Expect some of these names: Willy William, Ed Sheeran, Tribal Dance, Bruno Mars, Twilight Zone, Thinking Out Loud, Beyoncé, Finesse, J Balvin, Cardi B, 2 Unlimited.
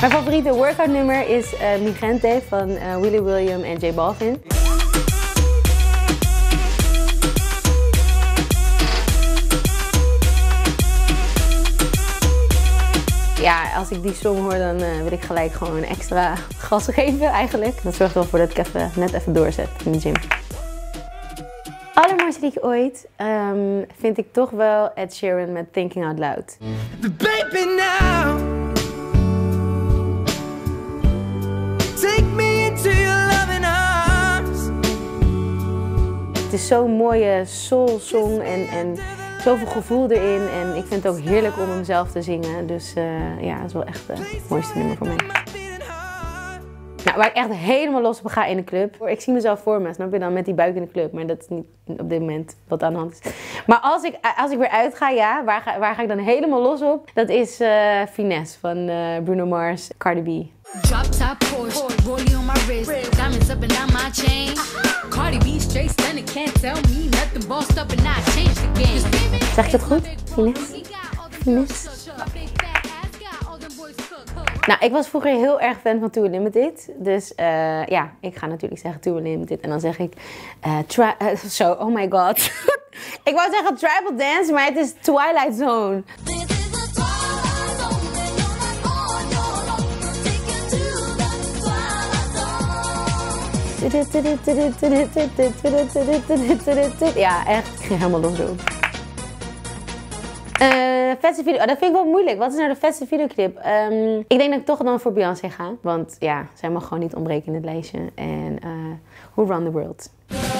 Mijn favoriete workout nummer is Migrante van Willy William en J Balvin. Ja, als ik die song hoor, dan wil ik gelijk gewoon extra gas geven eigenlijk. Dat zorgt wel voor dat ik even, net even doorzet in de gym. Allermooiste die ik ooit vind ik toch wel Ed Sheeran met Thinking Out Loud. The baby now. Het is zo'n mooie soul-song en zoveel gevoel erin. En ik vind het ook heerlijk om hem zelf te zingen. Dus ja, dat is wel echt het mooiste nummer voor mij. Nou, waar ik echt helemaal los op ga in de club. Ik zie mezelf voor me, snap je dan, met die buik in de club. Maar dat is niet op dit moment wat aan de hand is. Maar als ik weer uitga, ja, waar ga ik dan helemaal los op? Dat is Finesse van Bruno Mars, Cardi B. Drop top Porsche, rollie on my wrist, diamonds up and down my chain. Cardi B straight stunner, can't tell me nothing, bossed up and I changed the game. Zeg ik het goed? Finesse? Finesse? Nou, ik was vroeger heel erg fan van 2 Unlimited. Dus ja, ik ga natuurlijk zeggen 2 Unlimited. En dan zeg ik oh my god. Ik wou zeggen Tribal Dance, maar het is Twilight Zone. Ja, echt. Ik ging helemaal los op. Vetste video. Oh, dat vind ik wel moeilijk. Wat is nou de vetste videoclip? Ik denk dat ik toch dan voor Beyoncé ga. Want ja, zij mag gewoon niet ontbreken in het lijstje. En Who Run the World.